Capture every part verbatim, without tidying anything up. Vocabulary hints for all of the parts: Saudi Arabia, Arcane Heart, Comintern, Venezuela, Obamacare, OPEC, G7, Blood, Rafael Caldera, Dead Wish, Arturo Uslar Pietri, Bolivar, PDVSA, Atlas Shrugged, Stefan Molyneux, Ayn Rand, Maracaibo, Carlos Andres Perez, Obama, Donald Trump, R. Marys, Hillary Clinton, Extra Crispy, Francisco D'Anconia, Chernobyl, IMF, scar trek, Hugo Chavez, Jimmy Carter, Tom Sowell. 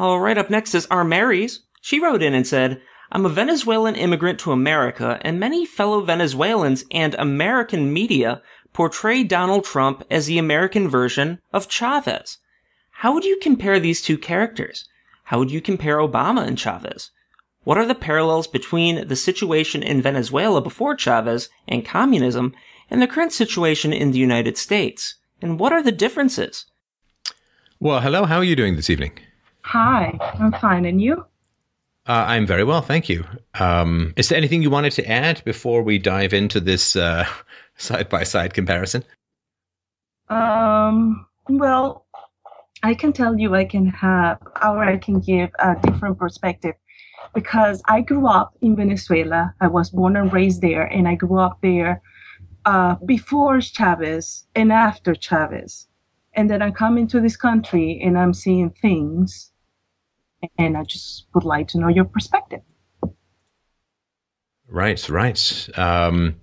All right, up next is R. Marys. She wrote in and said, I'm a Venezuelan immigrant to America, and many fellow Venezuelans and American media portray Donald Trump as the American version of Chavez. How would you compare these two characters? How would you compare Obama and Chavez? What are the parallels between the situation in Venezuela before Chavez and communism and the current situation in the United States? And what are the differences? Well, hello. How are you doing this evening? Hi, I'm fine. And you? Uh, I'm very well, thank you. Um, is there anything you wanted to add before we dive into this uh, side-by-side comparison? Um, well, I can tell you I can have, or I can give a different perspective because I grew up in Venezuela. I was born and raised there, and I grew up there uh, before Chavez and after Chavez. And then I come into this country, and I'm seeing things. And I just would like to know your perspective. Right, right. Um,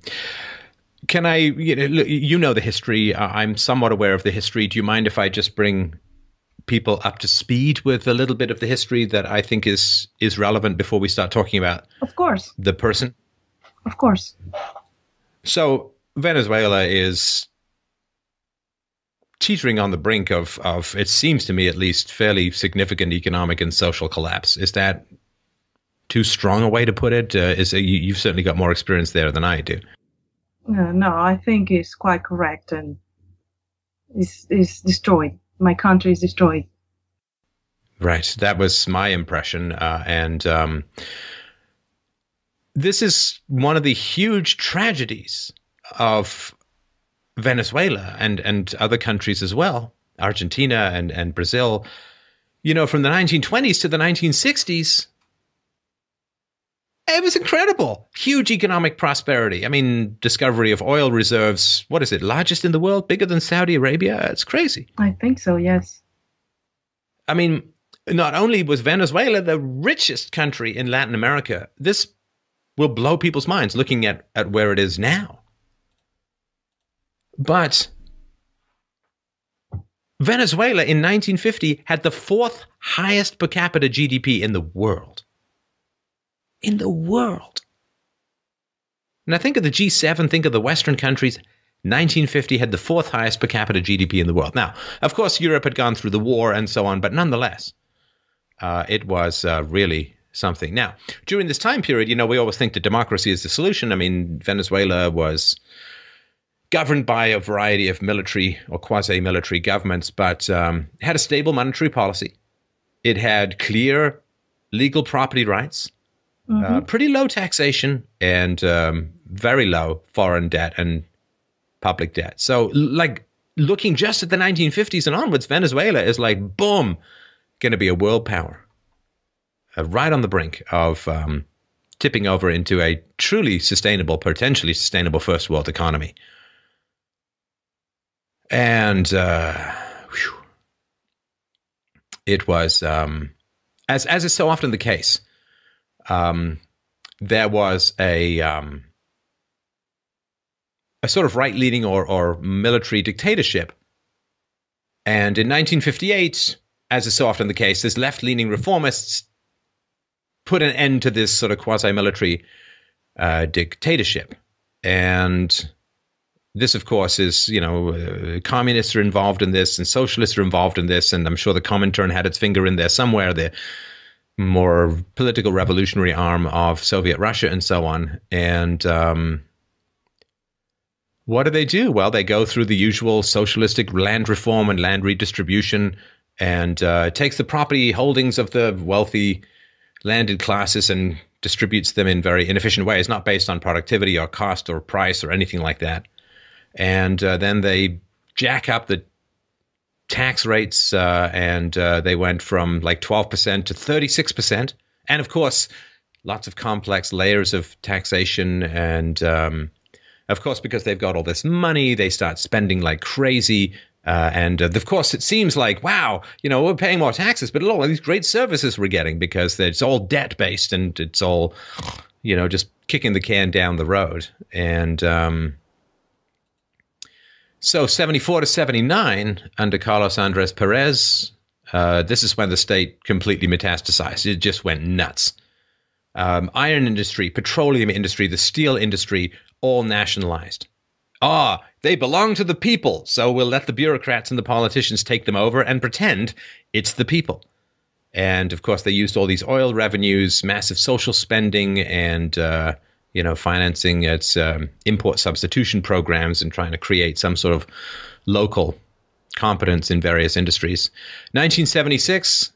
can I, you know, you know the history. I'm somewhat aware of the history. Do you mind if I just bring people up to speed with a little bit of the history that I think is, is relevant before we start talking about of course. The person? Of course. So Venezuela is teetering on the brink of, of, it seems to me at least, fairly significant economic and social collapse. Is that too strong a way to put it? Uh, is a, you, you've certainly got more experience there than I do. Uh, no, I think it's quite correct, and it's, it's destroyed. My country is destroyed. Right. That was my impression. Uh, and um, this is one of the huge tragedies of Venezuela and, and other countries as well, Argentina and, and Brazil. You know, from the nineteen twenties to the nineteen sixties, it was incredible. Huge economic prosperity. I mean, discovery of oil reserves. What is it? Largest in the world? Bigger than Saudi Arabia? It's crazy. I think so, yes. I mean, not only was Venezuela the richest country in Latin America, this will blow people's minds looking at, at where it is now. But Venezuela in nineteen fifty had the fourth highest per capita G D P in the world. In the world. Now think of the G seven, think of the Western countries. nineteen fifty had the fourth highest per capita G D P in the world. Now, of course, Europe had gone through the war and so on, but nonetheless, uh, it was uh, really something. Now, during this time period, you know, we always think that democracy is the solution. I mean, Venezuela was governed by a variety of military or quasi-military governments, but um, had a stable monetary policy. It had clear legal property rights, mm-hmm. uh, pretty low taxation, and um, very low foreign debt and public debt. So, like, looking just at the nineteen fifties and onwards, Venezuela is like, boom, going to be a world power, uh, right on the brink of um, tipping over into a truly sustainable, potentially sustainable first world economy. And uh, it was, um, as as is so often the case, um, there was a um, a sort of right-leaning or, or military dictatorship. And in nineteen fifty-eight, as is so often the case, this left-leaning reformists put an end to this sort of quasi-military uh, dictatorship. And this, of course, is, you know, uh, communists are involved in this and socialists are involved in this. And I'm sure the Comintern had its finger in there somewhere, the more political revolutionary arm of Soviet Russia and so on. And um, what do they do? Well, they go through the usual socialistic land reform and land redistribution, and uh, takes the property holdings of the wealthy landed classes and distributes them in very inefficient ways, not based on productivity or cost or price or anything like that. And uh, then they jack up the tax rates, uh, and uh, they went from like twelve percent to thirty-six percent. And of course, lots of complex layers of taxation. And um, of course, because they've got all this money, they start spending like crazy. Uh, and uh, of course, it seems like, wow, you know, we're paying more taxes, but all these great services we're getting, because it's all debt based and it's all, you know, just kicking the can down the road. And um so seventy-four to seventy-nine, under Carlos Andres Perez, Uh, this is when the state completely metastasized. It just went nuts. Um, iron industry, petroleum industry, the steel industry, all nationalized. Ah, they belong to the people, so we'll let the bureaucrats and the politicians take them over and pretend it's the people. And, of course, they used all these oil revenues, massive social spending, and, uh, you know, financing its um, import substitution programs and trying to create some sort of local competence in various industries. nineteen seventy-six,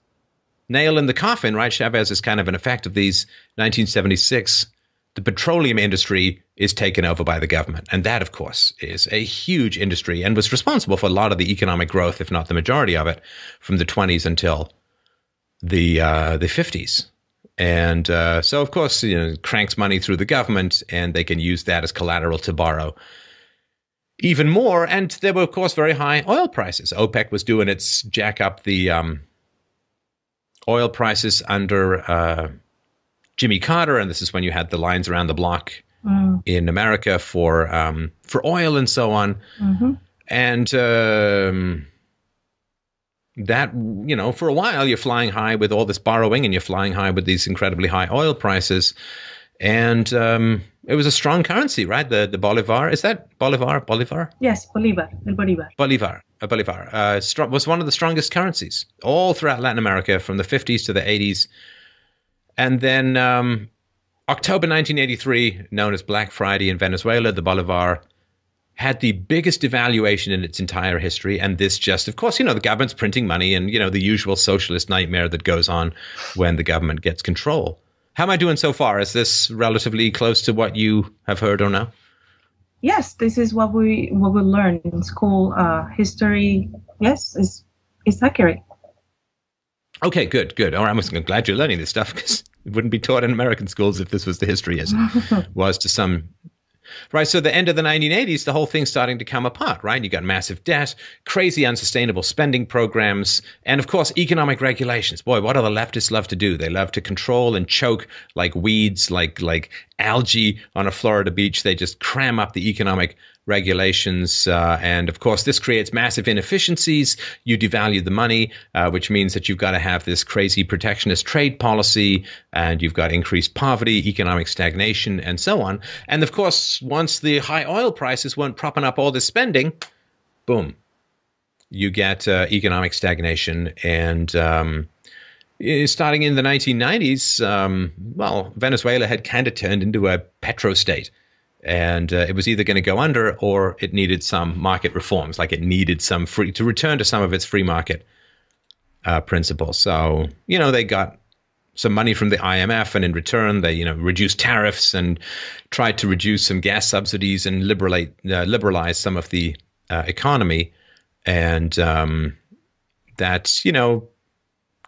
nail in the coffin, right? Chavez is kind of an effect of these. nineteen seventy-six, the petroleum industry is taken over by the government. And that, of course, is a huge industry and was responsible for a lot of the economic growth, if not the majority of it, from the twenties until the uh, the fifties. And uh, so, of course, you know, it cranks money through the government, and they can use that as collateral to borrow even more. And there were, of course, very high oil prices. OPEC was doing its jack up the um, oil prices under uh, Jimmy Carter. And this is when you had the lines around the block wow. in America for um, for oil and so on. Mm-hmm. And um, that, you know, for a while, you're flying high with all this borrowing and you're flying high with these incredibly high oil prices. And um, it was a strong currency, right? The the Bolivar. Is that Bolivar? Bolivar? Yes, Bolivar. El Bolivar. Bolivar. A Bolivar uh, was one of the strongest currencies all throughout Latin America from the fifties to the eighties. And then um, October nineteen eighty-three, known as Black Friday in Venezuela, the Bolivar had the biggest devaluation in its entire history. And this just, of course, you know, the government's printing money and, you know, the usual socialist nightmare that goes on when the government gets control. How am I doing so far? Is this relatively close to what you have heard or no? Yes, this is what we what we learned in school uh, history. Yes, it's, it's accurate. Okay, good, good. All right, I'm glad you're learning this stuff because it wouldn't be taught in American schools if this was the history as it was to some. Right, so the end of the nineteen eighties, the whole thing's starting to come apart, right? You got massive debt, crazy unsustainable spending programs, and, of course, economic regulations. Boy, what do the leftists love to do? They love to control and choke like weeds, like like algae on a Florida beach. They just cram up the economic regulations. Uh, and, of course, this creates massive inefficiencies. You devalue the money, uh, which means that you've got to have this crazy protectionist trade policy, and you've got increased poverty, economic stagnation, and so on. And, of course, once the high oil prices weren't propping up all this spending, boom, you get uh, economic stagnation. And um, starting in the nineteen nineties, um, well, Venezuela had kind of turned into a petrostate. And uh, it was either going to go under or it needed some market reforms, like it needed some free to return to some of its free market uh, principles. So, you know, they got some money from the I M F and in return they, you know, reduced tariffs and tried to reduce some gas subsidies and liberate, uh, liberalize some of the uh, economy. And um, that, you know,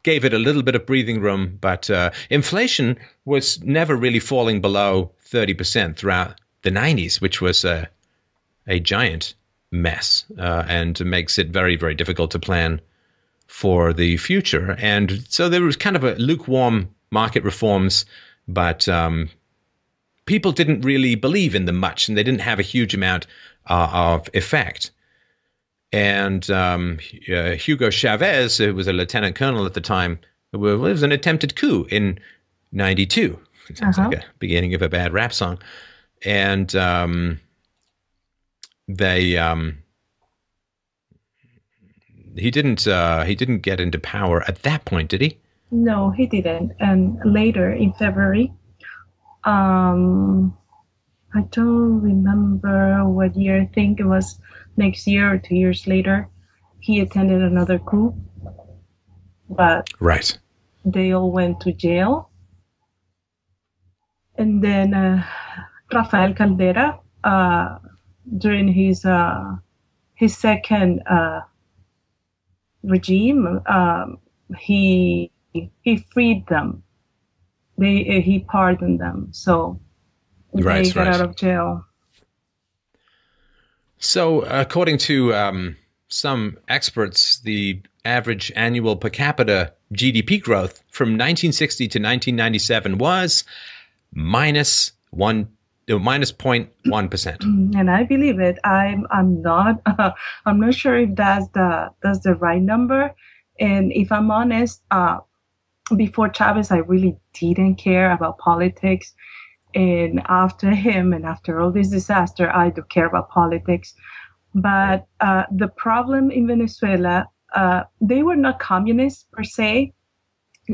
gave it a little bit of breathing room. But uh, inflation was never really falling below thirty percent throughout the nineties, which was a, a giant mess uh, and makes it very, very difficult to plan for the future. And so there was kind of a lukewarm market reforms, but um, people didn't really believe in them much and they didn't have a huge amount uh, of effect. And um, uh, Hugo Chavez, who was a lieutenant colonel at the time, it was an attempted coup in ninety-two. It sounds uh-huh. like a beginning of a bad rap song. And um, they, um, he didn't, uh, he didn't get into power at that point, did he? No, he didn't. And later in February, um, I don't remember what year. I think it was next year or two years later. He attended another coup, but right, they all went to jail, and then. Uh, Rafael Caldera, uh, during his uh, his second uh, regime, um, he he freed them. They he pardoned them, so they right, got right. out of jail. So, according to um, some experts, the average annual per capita G D P growth from nineteen sixty to nineteen ninety-seven was minus one. Minus zero point one percent, and I believe it. I'm I'm not uh, I'm not sure if that's the that's the right number. And if I'm honest, uh, before Chavez, I really didn't care about politics. And after him and after all this disaster, I do care about politics. But uh, the problem in Venezuela, uh, they were not communists per se.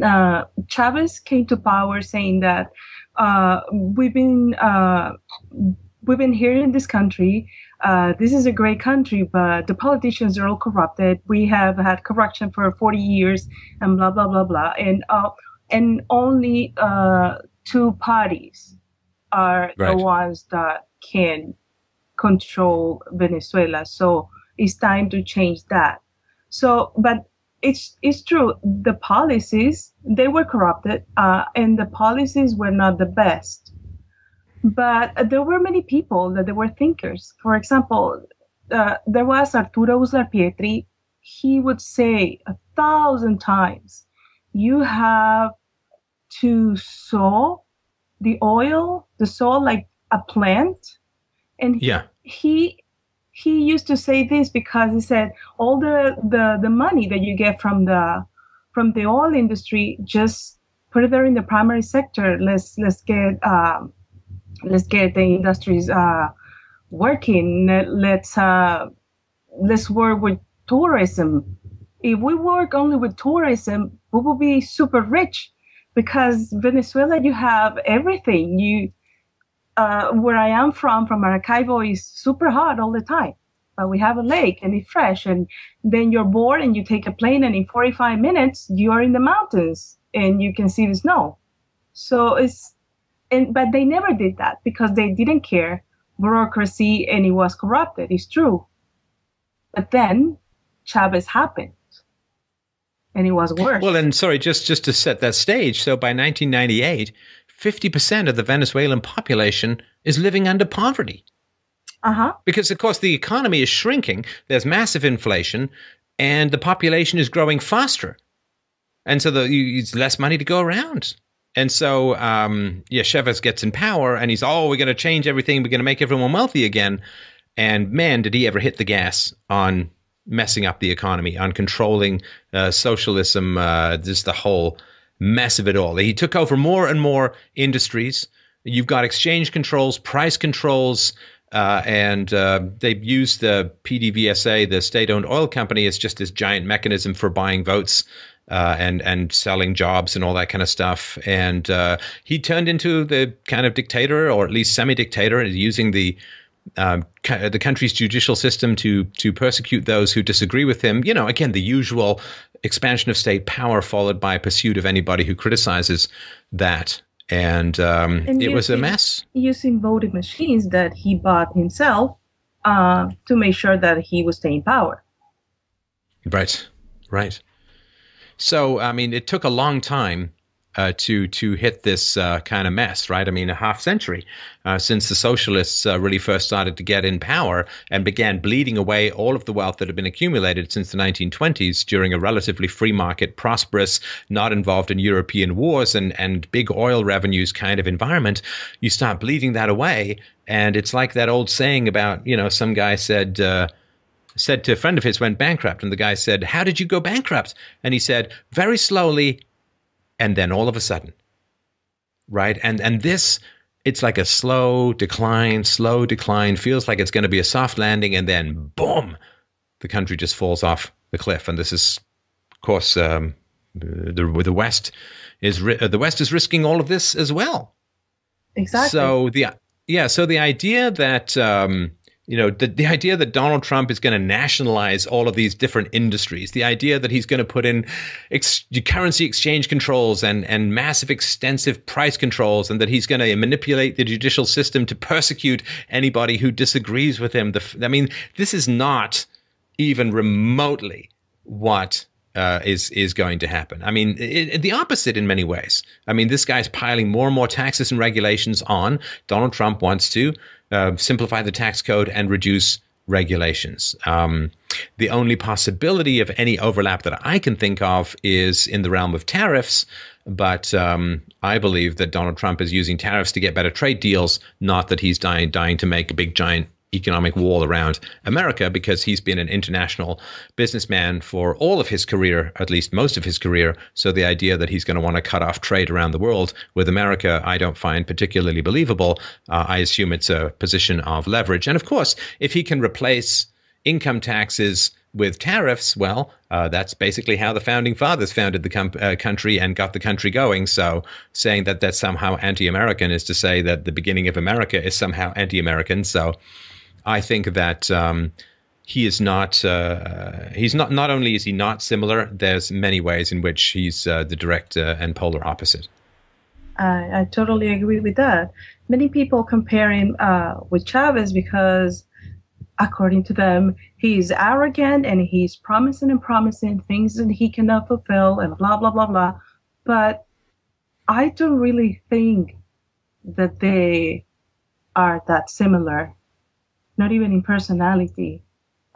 Uh, Chavez came to power saying that uh, we've been uh, we've been here in this country. Uh, this is a great country, but the politicians are all corrupted. We have had corruption for forty years, and blah blah blah blah. And uh, and only uh, two parties are right. the ones that can control Venezuela. So it's time to change that. So, but. It's it's true. The policies, they were corrupted, uh, and the policies were not the best. But there were many people that they were thinkers. For example, uh, there was Arturo Uslar Pietri. He would say a thousand times, "You have to sow the oil, the soil like a plant." And yeah, he. He used to say this because he said all the, the, the money that you get from the from the oil industry, just put it there in the primary sector. Let's let's get uh, let's get the industries uh, working. Let's uh, let's work with tourism. If we work only with tourism, we will be super rich, because Venezuela, you have everything. You. Uh, where I am from, from Maracaibo, is super hot all the time. But we have a lake and it's fresh. And then you're bored and you take a plane, and in forty-five minutes, you're in the mountains and you can see the snow. So it's, and but they never did that because they didn't care. Bureaucracy, and it was corrupted. It's true. But then Chavez happened. And it was worse. Well, and sorry, just, just to set that stage. So by nineteen ninety-eight, fifty percent of the Venezuelan population is living under poverty. Uh-huh. Because, of course, the economy is shrinking. There's massive inflation, and the population is growing faster. And so there's less money to go around. And so, um, yeah, Chavez gets in power, and he's, oh, we're going to change everything. We're going to make everyone wealthy again. And, man, did he ever hit the gas on messing up the economy, on controlling uh, socialism, uh, just the whole mess of it all. He took over more and more industries. You've got exchange controls, price controls, uh, and uh, they've used the P D V S A, the state-owned oil company, as just this giant mechanism for buying votes uh, and, and selling jobs and all that kind of stuff. And uh, he turned into the kind of dictator, or at least semi-dictator, using the Um, the country's judicial system to to persecute those who disagree with him. You know, again, the usual expansion of state power followed by pursuit of anybody who criticizes that. And, um, and it using, was a mess. Using voting machines that he bought himself uh, to make sure that he was staying in power. Right, right. So, I mean, it took a long time Uh, to to hit this uh, kind of mess, right? I mean, a half century uh, since the socialists uh, really first started to get in power and began bleeding away all of the wealth that had been accumulated since the nineteen twenties during a relatively free market, prosperous, not involved in European wars and, and big oil revenues kind of environment. You start bleeding that away, and it's like that old saying about, you know, some guy said, uh, said to a friend of his, went bankrupt, and the guy said, "How did you go bankrupt?" And he said, "Very slowly, and then all of a sudden," right? And and this, it's like a slow decline, slow decline, feels like it's going to be a soft landing, and then boom, the country just falls off the cliff. And this is, of course, um, the, the West is uh, the West is risking all of this as well. Exactly. So the yeah, so the idea that um, you know, the, the idea that Donald Trump is going to nationalize all of these different industries, the idea that he's going to put in ex currency exchange controls and, and massive extensive price controls, and that he's going to manipulate the judicial system to persecute anybody who disagrees with him. The, I mean, this is not even remotely what uh, is, is going to happen. I mean, it, it, the opposite in many ways. I mean, this guy's piling more and more taxes and regulations on. Donald Trump wants to Uh, simplify the tax code and reduce regulations. Um, the only possibility of any overlap that I can think of is in the realm of tariffs, but um, I believe that Donald Trump is using tariffs to get better trade deals, not that he's dying, dying to make a big giant economic wall around America, because he's been an international businessman for all of his career, at least most of his career. So the idea that he's going to want to cut off trade around the world with America, I don't find particularly believable. Uh, I assume it's a position of leverage. And of course, if he can replace income taxes with tariffs, well, uh, that's basically how the founding fathers founded the com- uh, country and got the country going. So saying that that's somehow anti-American is to say that the beginning of America is somehow anti-American. So I think that um, he is not, uh, he's not, not only is he not similar, there's many ways in which he's uh, the direct uh, and polar opposite. I, I totally agree with that. Many people compare him uh, with Chavez because, according to them, he's arrogant and he's promising and promising things that he cannot fulfill and blah, blah, blah, blah. But I don't really think that they are that similar, not even in personality.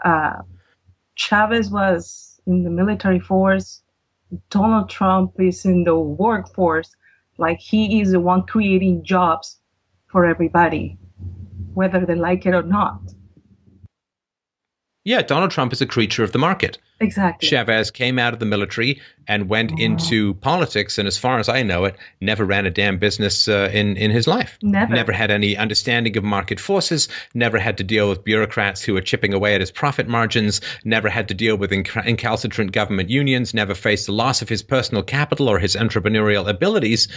Uh, Chavez was in the military force. Donald Trump is in the workforce. Like, he is the one creating jobs for everybody, whether they like it or not. Yeah, Donald Trump is a creature of the market. Exactly. Chavez came out of the military and went oh. into politics, and as far as I know it, never ran a damn business uh, in, in his life. Never. Never had any understanding of market forces, never had to deal with bureaucrats who were chipping away at his profit margins, never had to deal with inc- incalcitrant government unions, never faced the loss of his personal capital or his entrepreneurial abilities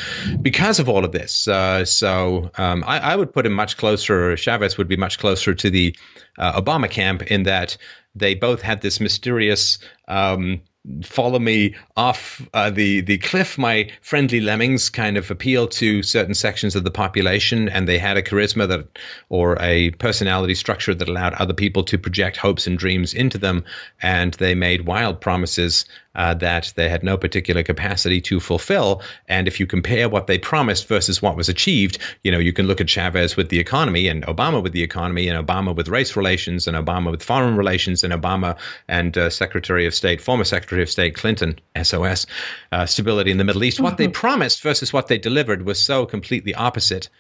because of all of this. Uh, so um, I, I would put him much closer, Chavez would be much closer to the uh, Obama camp, in that they both had this mysterious um, follow me off uh, the, the cliff, my friendly lemmings kind of appeal to certain sections of the population. And they had a charisma that, or a personality structure that allowed other people to project hopes and dreams into them. And they made wild promises uh, that they had no particular capacity to fulfill. And if you compare what they promised versus what was achieved, you know, you can look at Chavez with the economy and Obama with the economy and Obama with race relations and Obama with foreign relations and Obama and uh, Secretary of State, former Secretary of State Clinton, S O S, uh, stability in the Middle East. What mm-hmm. they promised versus what they delivered was so completely opposite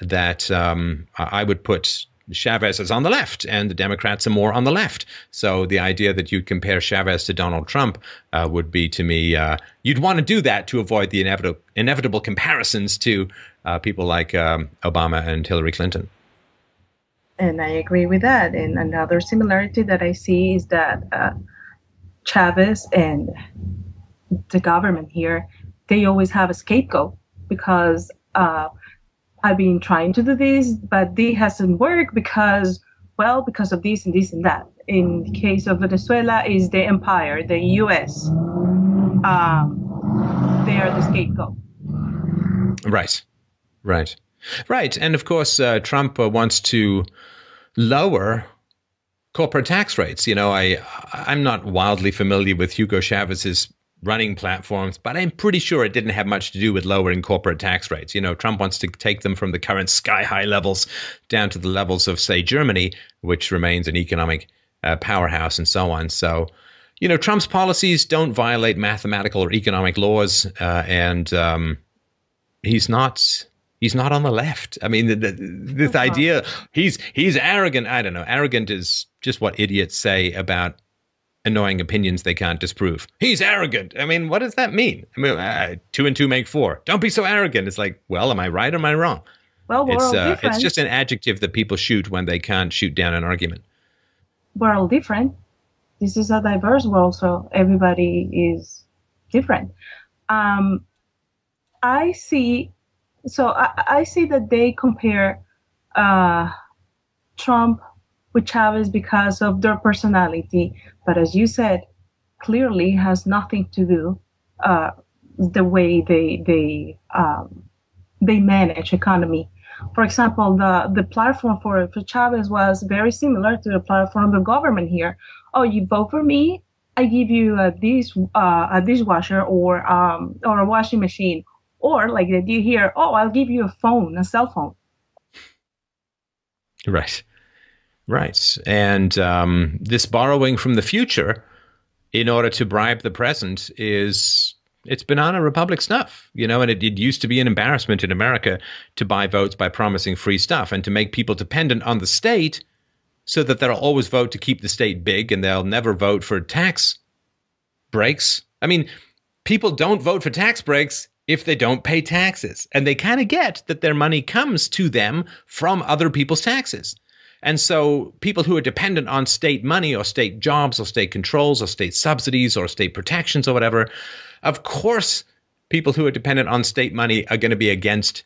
that um, I would put Chavez as on the left and the Democrats are more on the left. So the idea that you'd compare Chavez to Donald Trump uh, would be, to me, uh, you'd want to do that to avoid the inevitable, inevitable comparisons to uh, people like um, Obama and Hillary Clinton. And I agree with that. And another similarity that I see is that uh, Chavez and the government here, they always have a scapegoat because uh, I've been trying to do this, but this hasn't worked because, well, because of this and this and that. In the case of Venezuela, is the empire, the U S. Um, they are the scapegoat. Right, right, right. And of course, uh, Trump uh, wants to lower corporate tax rates. You know, I, I'm not wildly familiar with Hugo Chavez's running platforms, but I'm pretty sure it didn't have much to do with lowering corporate tax rates. You know, Trump wants to take them from the current sky high levels down to the levels of, say, Germany, which remains an economic uh, powerhouse and so on. So, you know, Trump's policies don't violate mathematical or economic laws, uh, and um, he's not... He's not on the left. I mean, the, the, this uh-huh. idea, he's he's arrogant. I don't know. Arrogant is just what idiots say about annoying opinions they can't disprove. He's arrogant. I mean, what does that mean? I mean, uh, two and two make four. Don't be so arrogant. It's like, well, am I right or am I wrong? Well, we're it's, all uh, different. It's just an adjective that people shoot when they can't shoot down an argument. We're all different. This is a diverse world, so everybody is different. Um, I see... So I, I see that they compare uh, Trump with Chavez because of their personality. But as you said, clearly has nothing to do uh, the way they they um, they manage economy. For example, the, the platform for, for Chavez was very similar to the platform of the government here. Oh, you vote for me, I give you a, dish, uh, a dishwasher or um, or a washing machine. Or like they do here, oh, I'll give you a phone, a cell phone. Right. Right. And um, this borrowing from the future in order to bribe the present is, it's banana republic stuff, you know, and it, it used to be an embarrassment in America to buy votes by promising free stuff and to make people dependent on the state so that they'll always vote to keep the state big and they'll never vote for tax breaks. I mean, people don't vote for tax breaks if they don't pay taxes. And they kind of get that their money comes to them from other people's taxes. And so people who are dependent on state money or state jobs or state controls or state subsidies or state protections or whatever, of course, people who are dependent on state money are going to be against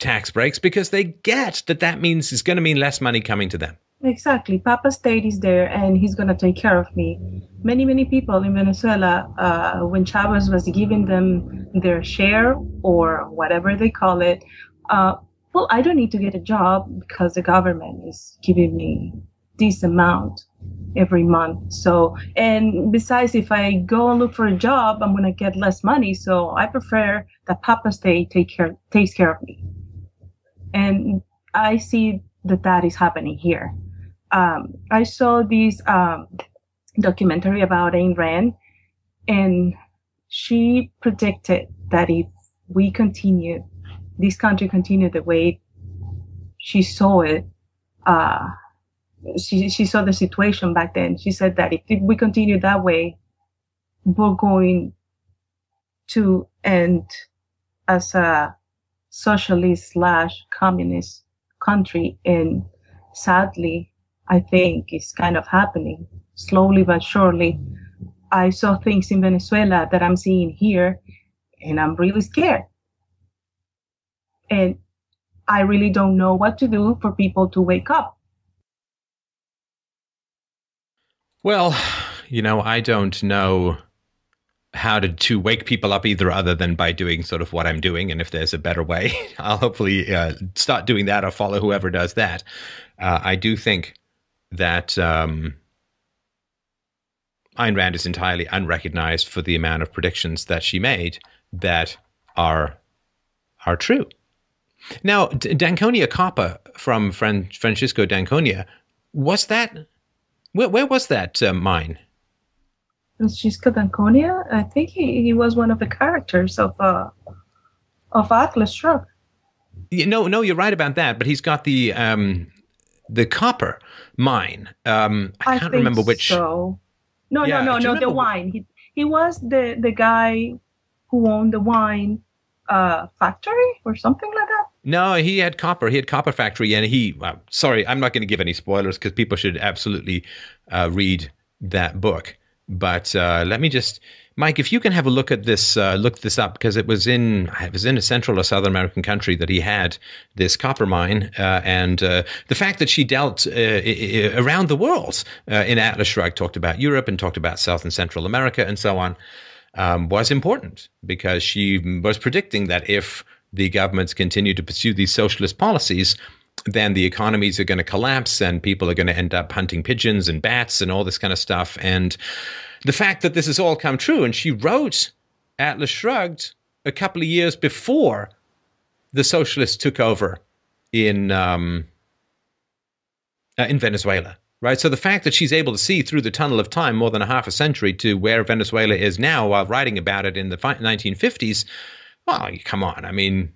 tax breaks because they get that that means it's going to mean less money coming to them. Exactly. Papa State is there and he's going to take care of me. Many, many people in Venezuela, uh, when Chavez was giving them their share or whatever they call it, uh, well, I don't need to get a job because the government is giving me this amount every month. So, and besides, if I go and look for a job, I'm going to get less money. So I prefer that Papa State take care, takes care of me. And I see that that is happening here. Um, I saw this um, documentary about Ayn Rand, and she predicted that if we continue, this country continued the way she saw it, uh, she, she saw the situation back then. She said that if, if we continue that way, we're going to end as a socialist slash communist country, and sadly, I think it's kind of happening slowly but surely. I saw things in Venezuela that I'm seeing here, and I'm really scared. And I really don't know what to do for people to wake up. Well, you know, I don't know how to, to wake people up either, other than by doing sort of what I'm doing. And if there's a better way, I'll hopefully uh, start doing that or follow whoever does that. Uh, I do think that um, Ayn Rand is entirely unrecognized for the amount of predictions that she made that are are true. Now, D'Anconia Coppa from Fran Francisco D'Anconia, was that, where, where was that uh, mine? Francisco D'Anconia, I think he, he was one of the characters of uh, of Atlas Shrugged. You know, no, you're right about that, but he's got the um, the copper mine. Um, I, I can't remember which. So. No, yeah, no, no, no, the wine. He, he was the, the guy who owned the wine uh, factory or something like that. No, he had copper. He had copper factory, and he. Uh, sorry, I'm not going to give any spoilers because people should absolutely uh, read that book. But uh, let me just, Mike, if you can have a look at this, uh, look this up, because it was in it was in a Central or Southern American country that he had this copper mine, uh, and uh, the fact that she dealt uh, I I around the world uh, in Atlas Shrugged, talked about Europe and talked about South and Central America and so on, um, was important because she was predicting that if the governments continue to pursue these socialist policies, then the economies are going to collapse and people are going to end up hunting pigeons and bats and all this kind of stuff. And the fact that this has all come true, and she wrote Atlas Shrugged a couple of years before the socialists took over in um, uh, in Venezuela, right? So the fact that she's able to see through the tunnel of time more than a half a century to where Venezuela is now while writing about it in the nineteen fifties, well, come on, I mean,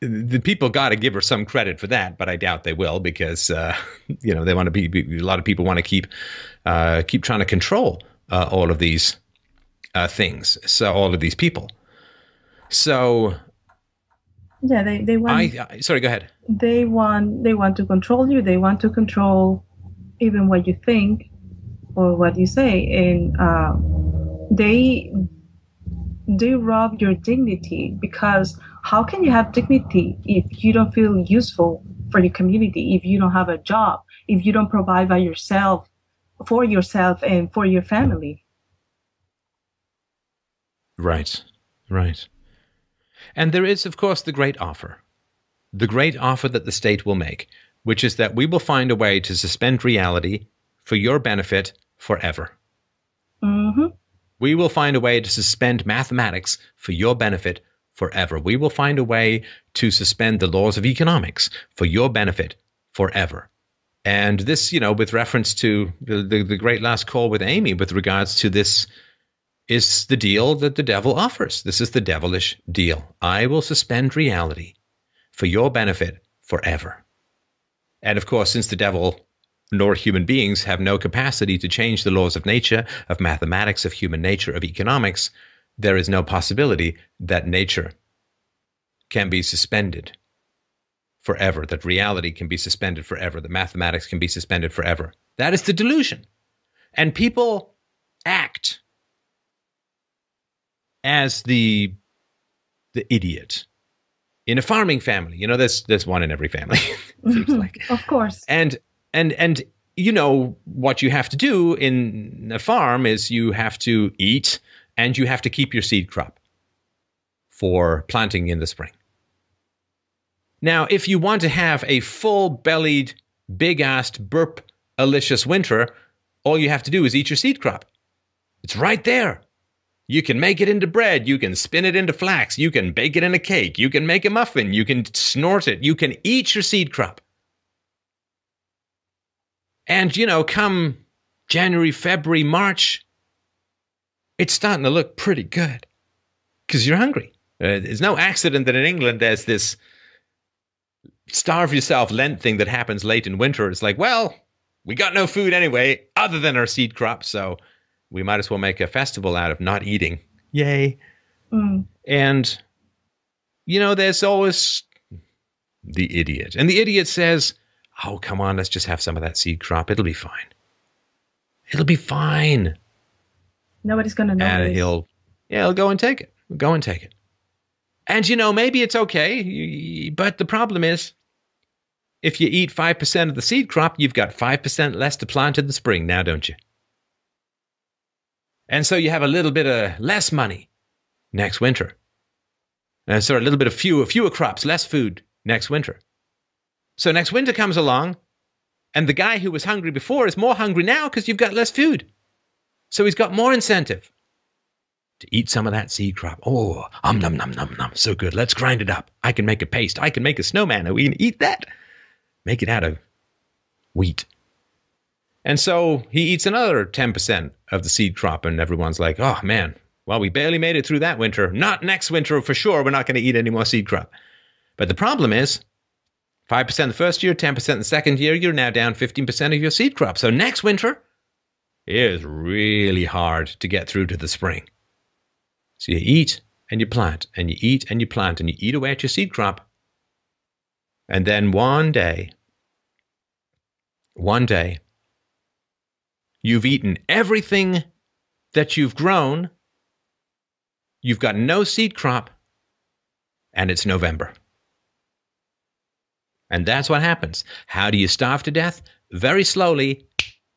the people got to give her some credit for that, but I doubt they will because, uh, you know, they want to be, be a lot of people want to keep uh, keep trying to control uh, all of these uh, things. So all of these people. So. Yeah, they, they want. I, I, sorry, go ahead. They want they want to control you. They want to control even what you think or what you say. And uh, they they rob your dignity because. How can you have dignity if you don't feel useful for your community, if you don't have a job, if you don't provide by yourself, for yourself and for your family? Right, right. And there is, of course, the great offer, the great offer that the state will make, which is that we will find a way to suspend reality for your benefit forever. Mm-hmm. We will find a way to suspend mathematics for your benefit forever. Forever. We will find a way to suspend the laws of economics for your benefit forever. And this, you know, with reference to the, the, the great last call with Amy with regards to this is the deal that the devil offers. This is the devilish deal. I will suspend reality for your benefit forever. And of course, since the devil nor human beings have no capacity to change the laws of nature, of mathematics, of human nature, of economics, there is no possibility that nature can be suspended forever, that reality can be suspended forever, that mathematics can be suspended forever. That is the delusion. And people act as the the idiot. In a farming family, you know, there's there's one in every family. Seems like. Of course. And and and you know what you have to do in a farm is you have to eat and you have to keep your seed crop for planting in the spring. Now, if you want to have a full-bellied, big-assed, burp-alicious winter, all you have to do is eat your seed crop. It's right there. You can make it into bread. You can spin it into flax. You can bake it in a cake. You can make a muffin. You can snort it. You can eat your seed crop. And, you know, come January, February, March, it's starting to look pretty good because you're hungry. Uh, there's no accident that in England there's this starve yourself Lent thing that happens late in winter. It's like, well, we got no food anyway other than our seed crop, so we might as well make a festival out of not eating. Yay. Mm. And, you know, there's always the idiot. And the idiot says, oh, come on, let's just have some of that seed crop. It'll be fine. It'll be fine. Nobody's going to know. And he'll, yeah, he'll go and take it. He'll go and take it. And, you know, maybe it's okay. But the problem is, if you eat five percent of the seed crop, you've got five percent less to plant in the spring now, don't you? And so you have a little bit of less money next winter. And so a little bit of fewer, fewer crops, less food next winter. So next winter comes along, and the guy who was hungry before is more hungry now because you've got less food. So he's got more incentive to eat some of that seed crop. Oh, um, nom, nom, nom, nom, so good. Let's grind it up. I can make a paste. I can make a snowman. Are we going to eat that? Make it out of wheat. And so he eats another ten percent of the seed crop, and everyone's like, oh, man, well, we barely made it through that winter. Not next winter, for sure. We're not going to eat any more seed crop. But the problem is five percent the first year, ten percent the second year. You're now down fifteen percent of your seed crop. So next winter is really hard to get through to the spring. So you eat and you plant and you eat and you plant and you eat away at your seed crop. And then one day, one day, you've eaten everything that you've grown, you've got no seed crop, and it's November. And that's what happens. How do you starve to death? Very slowly,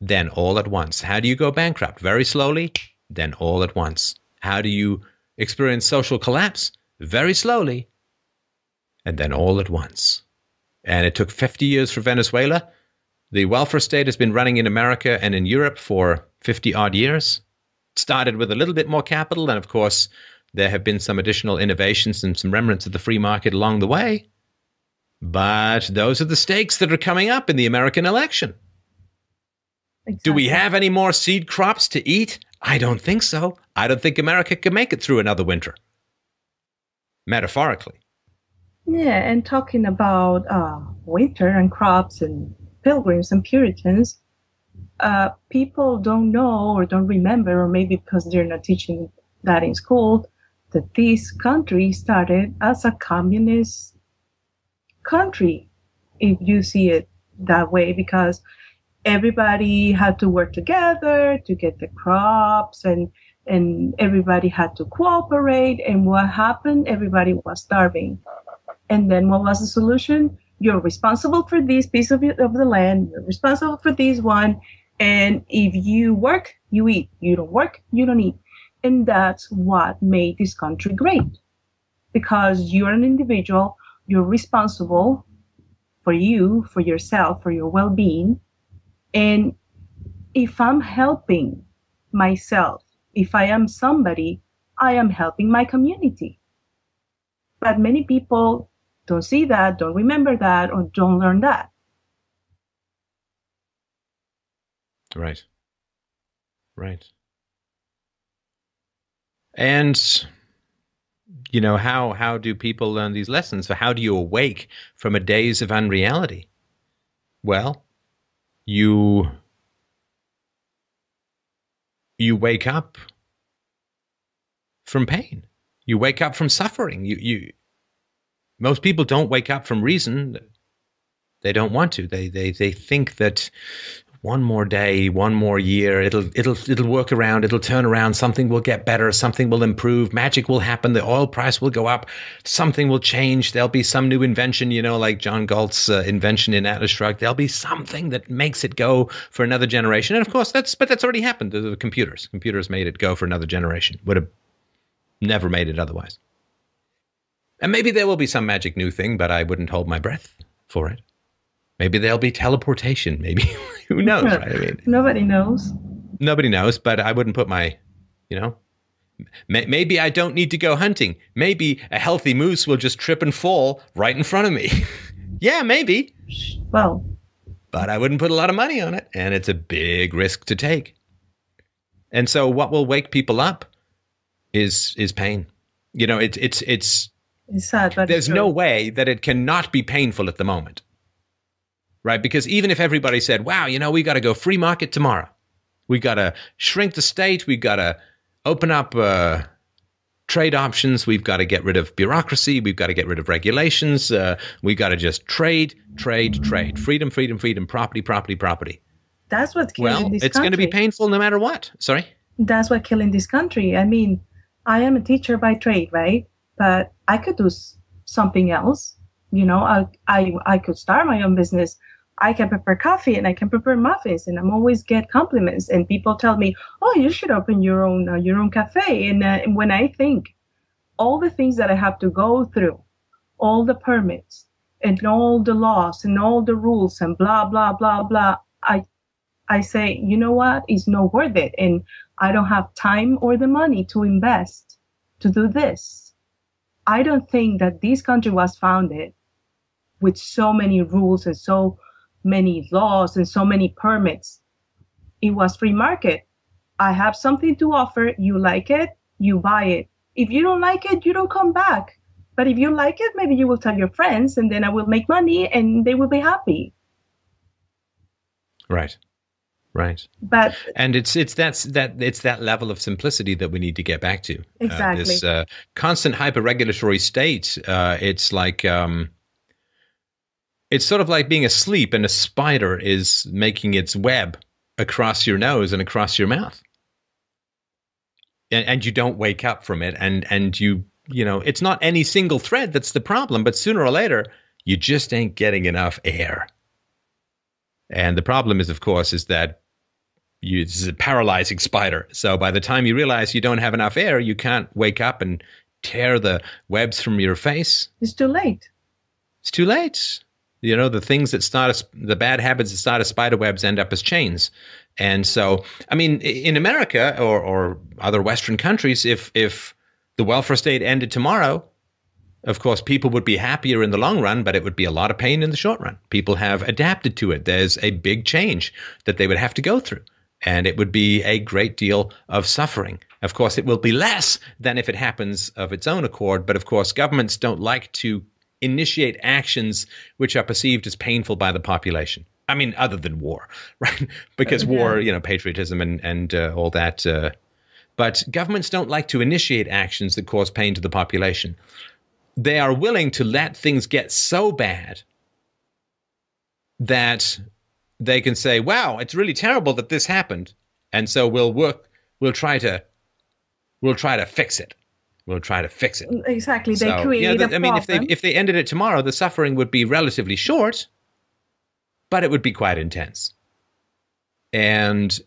then all at once. How do you go bankrupt? Very slowly, then all at once. How do you experience social collapse? Very slowly, and then all at once. And it took fifty years for Venezuela. The welfare state has been running in America and in Europe for fifty-odd years. It started with a little bit more capital, and of course, there have been some additional innovations and some remnants of the free market along the way. But those are the stakes that are coming up in the American election. Exactly. Do we have any more seed crops to eat? I don't think so. I don't think America can make it through another winter, metaphorically. Yeah, and talking about uh, winter and crops and Pilgrims and Puritans, uh, people don't know or don't remember, or maybe because they're not teaching that in school, that this country started as a communist country, if you see it that way, because everybody had to work together to get the crops, and, and everybody had to cooperate. And what happened? Everybody was starving. And then what was the solution? You're responsible for this piece of, of the land. You're responsible for this one. And if you work, you eat. You don't work, you don't eat. And that's what made this country great. Because you're an individual. You're responsible for you, for yourself, for your well-being. And if I'm helping myself, if I am somebody, I am helping my community. But many people don't see that, don't remember that, or don't learn that. Right. Right. And, you know, how, how do people learn these lessons? So how do you awake from a daze of unreality? Well, you you wake up from pain. You wake up from suffering. You you most people don't wake up from reason. They don't want to. They they they think that one more day, one more year, it'll it'll it'll work around, it'll turn around, something will get better, something will improve, magic will happen, the oil price will go up, something will change, there'll be some new invention, you know, like John Galt's uh, invention in Atlas Shrugged. There'll be something that makes it go for another generation. And of course, that's but that's already happened. The, the computers, computers made it go for another generation. Would have never made it otherwise. And maybe there will be some magic new thing, but I wouldn't hold my breath for it. Maybe there'll be teleportation. Maybe who knows? Right? I mean, nobody knows. Nobody knows. But I wouldn't put my, you know, may, maybe I don't need to go hunting. Maybe a healthy moose will just trip and fall right in front of me. Yeah, maybe. Well, but I wouldn't put a lot of money on it, and it's a big risk to take. And so, what will wake people up is is pain. You know, it's it's it's. It's sad, but there's it's no way that it cannot be painful at the moment. Right? Because even if everybody said, wow, you know, we got to go free market tomorrow. We got to shrink the state. We've got to open up uh, trade options. We've got to get rid of bureaucracy. We've got to get rid of regulations. Uh, we've got to just trade, trade, trade. Freedom, freedom, freedom, property, property, property. That's what's killing well, this it's country. It's going to be painful no matter what. Sorry? That's what's killing this country. I mean, I am a teacher by trade, right? But I could do something else. You know, I, I, I could start my own business. I can prepare coffee and I can prepare muffins, and I'm always get compliments. And people tell me, "Oh, you should open your own uh, your own cafe." And, uh, and when I think all the things that I have to go through, all the permits and all the laws and all the rules and blah blah blah blah, I I say, you know what? It's not worth it, and I don't have time or the money to invest to do this. I don't think that this country was founded with so many rules and so many laws and so many permits. It was free market. I have something to offer. You like it, you buy it. If you don't like it, you don't come back. But if you like it, maybe you will tell your friends, and then I will make money and they will be happy. Right. Right. But and it's it's that's that it's that level of simplicity that we need to get back to. Exactly. Uh, this uh, constant hyper-regulatory state, uh, it's like um it's sort of like being asleep and a spider is making its web across your nose and across your mouth. And, and you don't wake up from it. And, and you, you know, it's not any single thread that's the problem, but sooner or later, you just ain't getting enough air. And the problem is, of course, is that you, this is a paralyzing spider. So by the time you realize you don't have enough air, you can't wake up and tear the webs from your face. It's too late. It's too late. You know, the things that start as, the bad habits that start as spider webs end up as chains. And so, I mean, in America or, or other Western countries, if if the welfare state ended tomorrow, of course, people would be happier in the long run, but it would be a lot of pain in the short run. People have adapted to it. There's a big change that they would have to go through, and it would be a great deal of suffering. Of course, it will be less than if it happens of its own accord. But of course, governments don't like to initiate actions which are perceived as painful by the population. I mean, other than war, right? Because yeah. war, you know, patriotism and, and uh, all that. Uh, but governments don't like to initiate actions that cause pain to the population. They are willing to let things get so bad that they can say, wow, it's really terrible that this happened. And so we'll work, we'll try to, we'll try to fix it. We'll try to fix it. Exactly. They so, create you know, the, a problem. I mean, if they, if they ended it tomorrow, the suffering would be relatively short, but it would be quite intense. And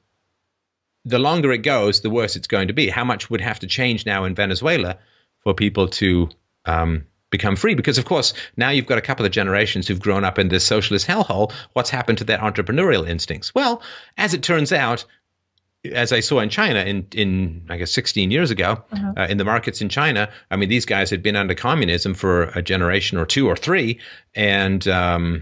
the longer it goes, the worse it's going to be. How much would have to change now in Venezuela for people to um, become free? Because, of course, now you've got a couple of generations who've grown up in this socialist hellhole. What's happened to their entrepreneurial instincts? Well, as it turns out, as I saw in China in, in I guess, sixteen years ago, uh-huh. uh, in the markets in China, I mean, these guys had been under communism for a generation or two or three, and um,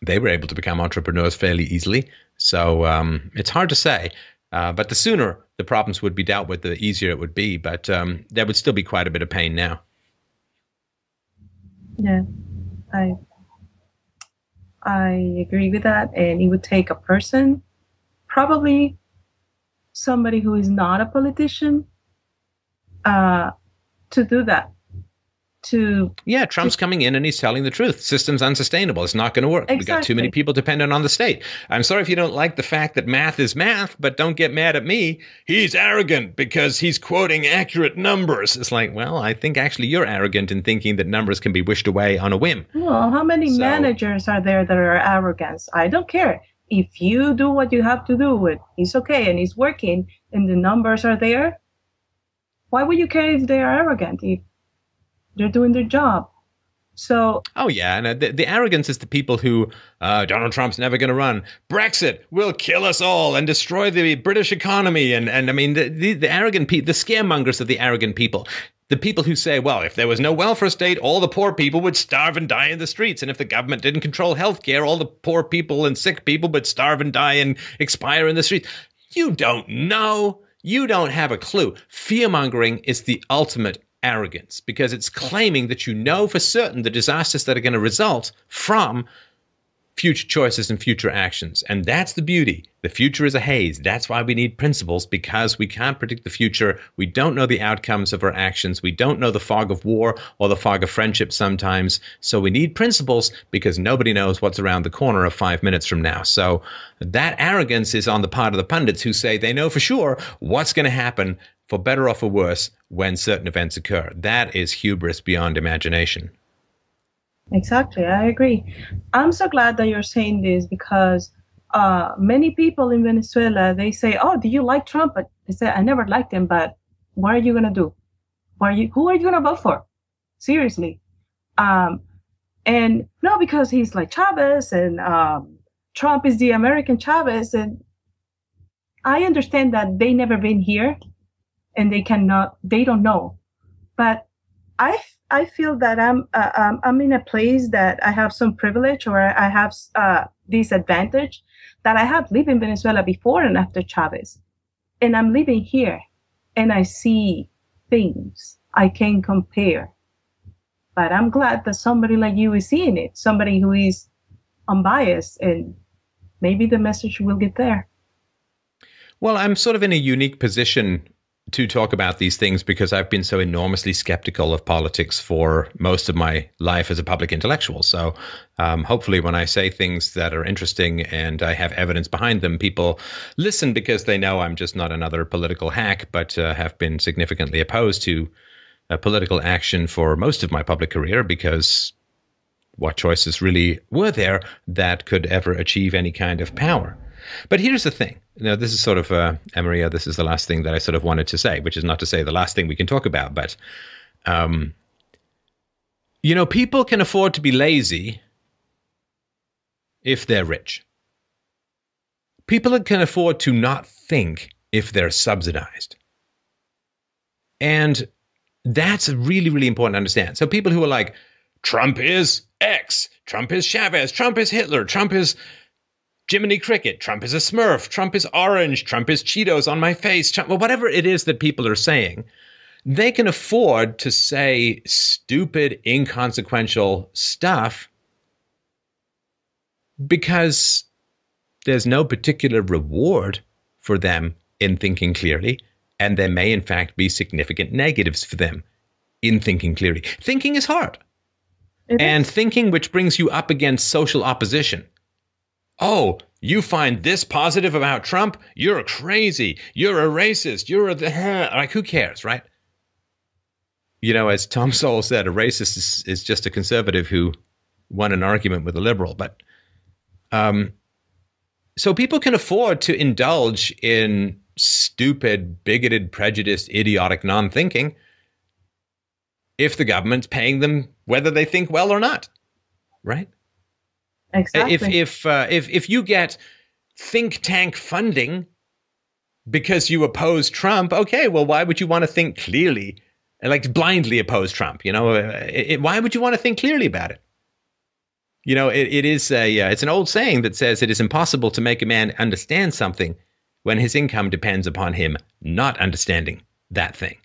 they were able to become entrepreneurs fairly easily. So um, it's hard to say. Uh, but the sooner the problems would be dealt with, the easier it would be. But um, there would still be quite a bit of pain now. Yeah, I I agree with that. And it would take a person, probably somebody who is not a politician, uh, to do that. To yeah, Trump's to, coming in and he's telling the truth. System's unsustainable. It's not going to work. Exactly. We've got too many people dependent on the state. I'm sorry if you don't like the fact that math is math, but don't get mad at me. He's arrogant because he's quoting accurate numbers. It's like, well, I think actually you're arrogant in thinking that numbers can be wished away on a whim. Well, how many so, managers are there that are arrogant? I don't care. If you do what you have to do, it, it's okay and it's working and the numbers are there, why would you care if they are arrogant? If they're doing their job. So. Oh, yeah. And no, the, the arrogance is the people who uh, Donald Trump's never going to run. Brexit will kill us all and destroy the British economy. And, and I mean, the, the, the arrogant people, the scaremongers of the arrogant people, the people who say, well, if there was no welfare state, all the poor people would starve and die in the streets. And if the government didn't control health care, all the poor people and sick people would starve and die and expire in the streets. You don't know. You don't have a clue. Fearmongering is the ultimate arrogance, because it's claiming that you know for certain the disasters that are going to result from future choices and future actions. And that's the beauty. The future is a haze. That's why we need principles, because we can't predict the future. We don't know the outcomes of our actions. We don't know the fog of war or the fog of friendship sometimes. So we need principles, because nobody knows what's around the corner of five minutes from now. So that arrogance is on the part of the pundits who say they know for sure what's going to happen, for better or for worse, when certain events occur. That is hubris beyond imagination. Exactly. I agree. I'm so glad that you're saying this, because uh, many people in Venezuela, they say, oh, do you like Trump? But they say, I never liked him, but what are you going to do? What are you, who are you going to vote for? Seriously. Um, and no, because he's like Chavez and um, Trump is the American Chavez. And I understand that they never been here and they cannot, they don't know. But I I feel that I'm uh, um, I'm in a place that I have some privilege, or I have uh, this advantage that I have lived in Venezuela before and after Chavez, and I'm living here, and I see things I can compare. But I'm glad that somebody like you is seeing it, somebody who is unbiased, and maybe the message will get there. Well, I'm sort of in a unique position to talk about these things, because I've been so enormously skeptical of politics for most of my life as a public intellectual. So um, hopefully when I say things that are interesting and I have evidence behind them, people listen, because they know I'm just not another political hack, but uh, have been significantly opposed to uh, political action for most of my public career, because what choices really were there that could ever achieve any kind of power? But here's the thing. Now, this is sort of, uh, Maria, this is the last thing that I sort of wanted to say, which is not to say the last thing we can talk about. But, um, you know, people can afford to be lazy if they're rich. People can afford to not think if they're subsidized. And that's really, really important to understand. So people who are like, Trump is X, Trump is Chavez, Trump is Hitler, Trump is Jiminy Cricket, Trump is a Smurf, Trump is orange, Trump is Cheetos on my face, Trump, well, whatever it is that people are saying, they can afford to say stupid, inconsequential stuff, because there's no particular reward for them in thinking clearly, and there may, in fact, be significant negatives for them in thinking clearly. Thinking is hard. It and is. Thinking which brings you up against social opposition. Oh, you find this positive about Trump? You're crazy. You're a racist. You're a like, who cares, right? You know, as Tom Sowell said, a racist is, is just a conservative who won an argument with a liberal. But um, so people can afford to indulge in stupid, bigoted, prejudiced, idiotic non-thinking if the government's paying them whether they think well or not, right? Exactly. If if uh, if if you get think tank funding because you oppose Trump, okay, well, why would you want to think clearly, like blindly oppose Trump? You know, it, it, why would you want to think clearly about it? You know, it, it is a uh, it's an old saying that says it is impossible to make a man understand something when his income depends upon him not understanding that thing.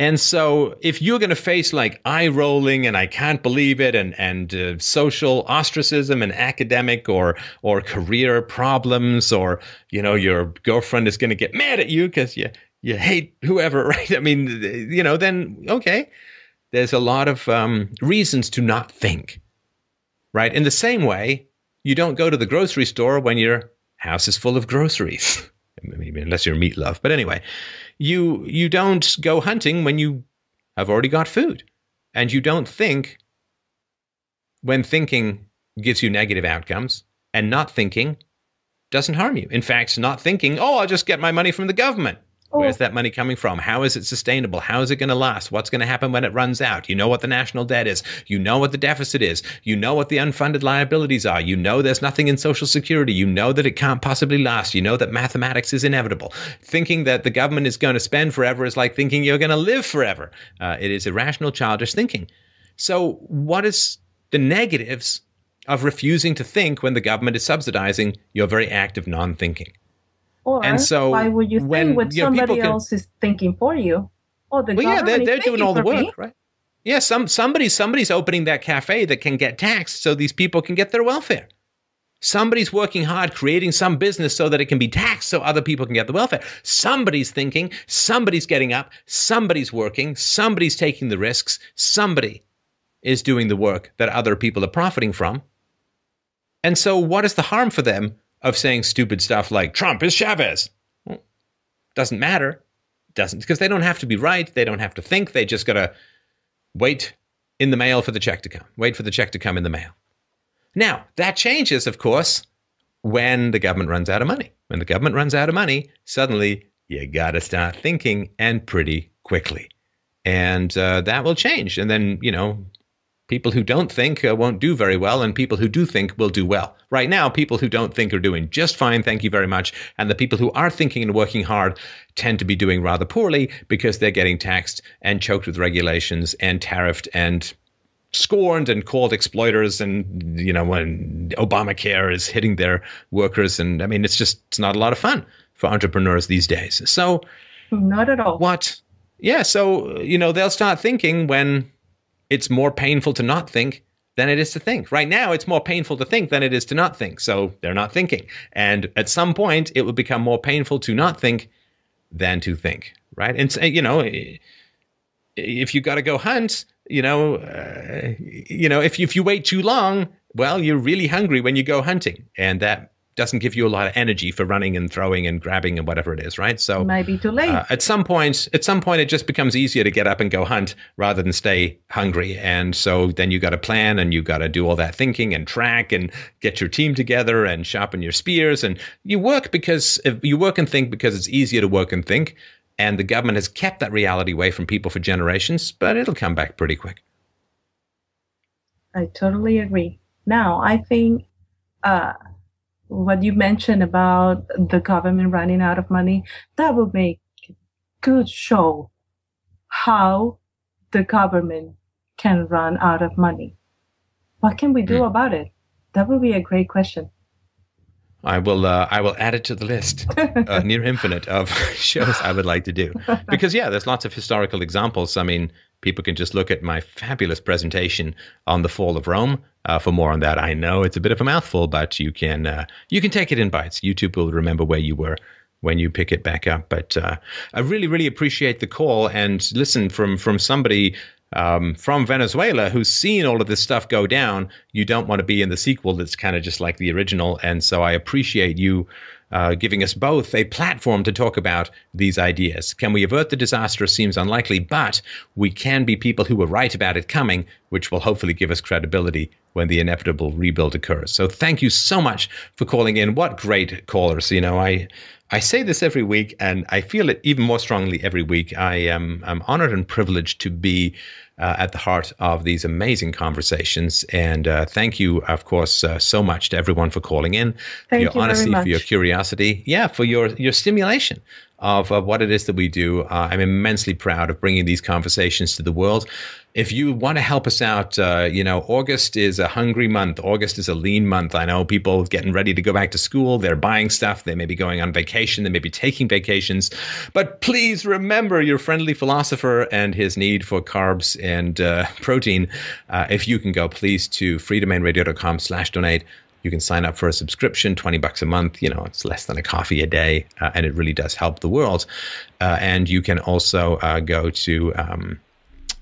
And so if you're going to face like eye rolling and I can't believe it and and uh, social ostracism and academic or or career problems, or, you know, your girlfriend is going to get mad at you because you, you hate whoever, right? I mean, you know, then, okay, there's a lot of um, reasons to not think, right? In the same way, you don't go to the grocery store when your house is full of groceries. I mean, unless you're a meat lover. But anyway, you you don't go hunting when you have already got food. And you don't think when thinking gives you negative outcomes, and not thinking doesn't harm you. In fact, not thinking, oh, I'll just get my money from the government. Oh. Where's that money coming from? How is it sustainable? How is it going to last? What's going to happen when it runs out? You know what the national debt is. You know what the deficit is. You know what the unfunded liabilities are. You know there's nothing in Social Security. You know that it can't possibly last. You know that mathematics is inevitable. Thinking that the government is going to spend forever is like thinking you're going to live forever. Uh, it is irrational, childish thinking. So what is the negatives of refusing to think when the government is subsidizing your very act of non-thinking? Or and so why would you when, think when you know, somebody can, else is thinking for you? Oh, the well, yeah, they're, they're doing all the work, me. Right? Yeah, some somebody somebody's opening that cafe that can get taxed so these people can get their welfare. Somebody's working hard, creating some business so that it can be taxed so other people can get the welfare. Somebody's thinking, somebody's getting up, somebody's working, somebody's taking the risks, somebody is doing the work that other people are profiting from. And so what is the harm for them of saying stupid stuff like Trump is Chavez? Well, doesn't matter. Doesn't, because they don't have to be right. They don't have to think. They just got to wait in the mail for the check to come. Wait for the check to come in the mail. Now, that changes, of course, when the government runs out of money. When the government runs out of money, suddenly you got to start thinking, and pretty quickly. And uh, that will change. And then, you know, people who don't think uh, won't do very well, and people who do think will do well. Right now, people who don't think are doing just fine, thank you very much, and the people who are thinking and working hard tend to be doing rather poorly because they're getting taxed and choked with regulations and tariffed and scorned and called exploiters, and, you know, when Obamacare is hitting their workers. And, I mean, it's just it's not a lot of fun for entrepreneurs these days. So not at all. What? Yeah, so, you know, they'll start thinking when it's more painful to not think than it is to think. Right now, it's more painful to think than it is to not think. So they're not thinking. And at some point, it will become more painful to not think than to think, right? And, you know, if you got to go hunt, you know, uh, you know, if you, if you wait too long, well, you're really hungry when you go hunting. And that doesn't give you a lot of energy for running and throwing and grabbing and whatever it is, right? So maybe too late. Uh, at some point, at some point, it just becomes easier to get up and go hunt rather than stay hungry. And so then you got to plan, and you got to do all that thinking and track and get your team together and sharpen your spears. And you work because you work and think because it's easier to work and think. And the government has kept that reality away from people for generations, but it'll come back pretty quick. I totally agree. Now, I think Uh, what you mentioned about the government running out of money, that would make good show how the government can run out of money. What can we do about it? That would be a great question. I will uh, I will add it to the list, uh, near infinite, of shows I would like to do. Because, yeah, there's lots of historical examples. I mean, people can just look at my fabulous presentation on the fall of Rome uh, for more on that. I know it's a bit of a mouthful, but you can uh, you can take it in bites. YouTube will remember where you were when you pick it back up. But uh, I really, really appreciate the call. And listen, from, from somebody um, from Venezuela who's seen all of this stuff go down, you don't want to be in the sequel that's kind of just like the original. And so I appreciate you Uh, giving us both a platform to talk about these ideas. Can we avert the disaster? Seems unlikely, but we can be people who were right about it coming, which will hopefully give us credibility when the inevitable rebuild occurs. So thank you so much for calling in. What great callers. You know, I I say this every week, and I feel it even more strongly every week. I am I'm honored and privileged to be Uh, at the heart of these amazing conversations. And uh, thank you, of course, uh, so much to everyone for calling in, thank for your you honesty, for your curiosity, yeah, for your, your stimulation of uh, what it is that we do. Uh, I'm immensely proud of bringing these conversations to the world. If you want to help us out, uh, you know, August is a hungry month. August is a lean month. I know people getting ready to go back to school. They're buying stuff. They may be going on vacation. They may be taking vacations. But please remember your friendly philosopher and his need for carbs and uh, protein. Uh, if you can go, please, to freedomainradio.com slash donate. You can sign up for a subscription, twenty bucks a month. You know, it's less than a coffee a day, uh, and it really does help the world. Uh, and you can also uh, go to um,